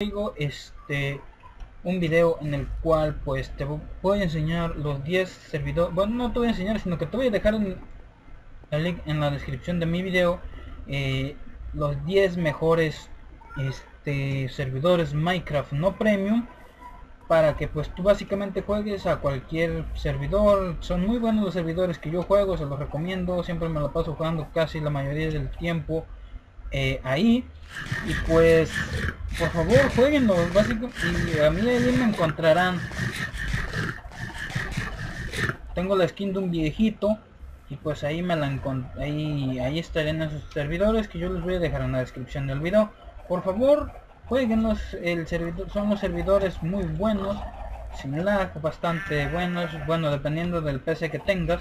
Traigo un video en el cual pues te voy a enseñar los 10 servidores. Bueno, no te voy a enseñar, sino que te voy a dejar el link en la descripción de mi video, los 10 mejores servidores Minecraft no premium, para que pues tú básicamente juegues a cualquier servidor. Son muy buenos los servidores que yo juego, se los recomiendo, siempre me lo paso jugando casi la mayoría del tiempo ahí. Y pues por favor jueguenlo, básico, y a mí ahí me encontrarán. Tengo la skin de un viejito y pues ahí me la encontré, ahí estaré en esos servidores que yo les voy a dejar en la descripción del video. Por favor jueguenlos, son los servidores muy buenos, sin lag, bastante buenos, bueno, dependiendo del PC que tengas,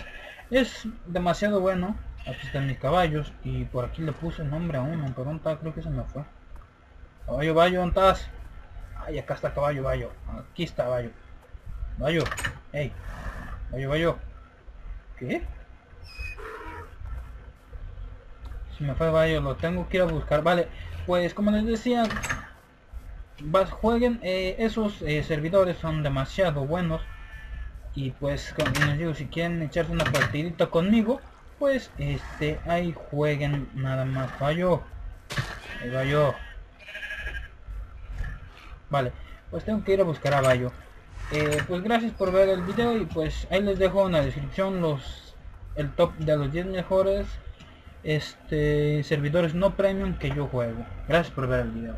es demasiado bueno. Aquí están mis caballos, y por aquí le puse nombre a uno, pero un tal creo que se me fue. Caballo, Bayo, ¿dónde estás? Ay, acá está Caballo, Bayo. Aquí está Bayo. Bayo, hey. Bayo, Bayo. ¿Qué? Se me fue Bayo, lo tengo que ir a buscar. Vale, pues como les decía, jueguen, esos servidores son demasiado buenos. Y pues, como les digo, si quieren echarse una partidita conmigo, pues ahí jueguen nada más. Falló, Bayo. Vale, pues tengo que ir a buscar a Bayo. Pues gracias por ver el video, y pues ahí les dejo en la descripción el top de los 10 mejores servidores no premium que yo juego. Gracias por ver el video.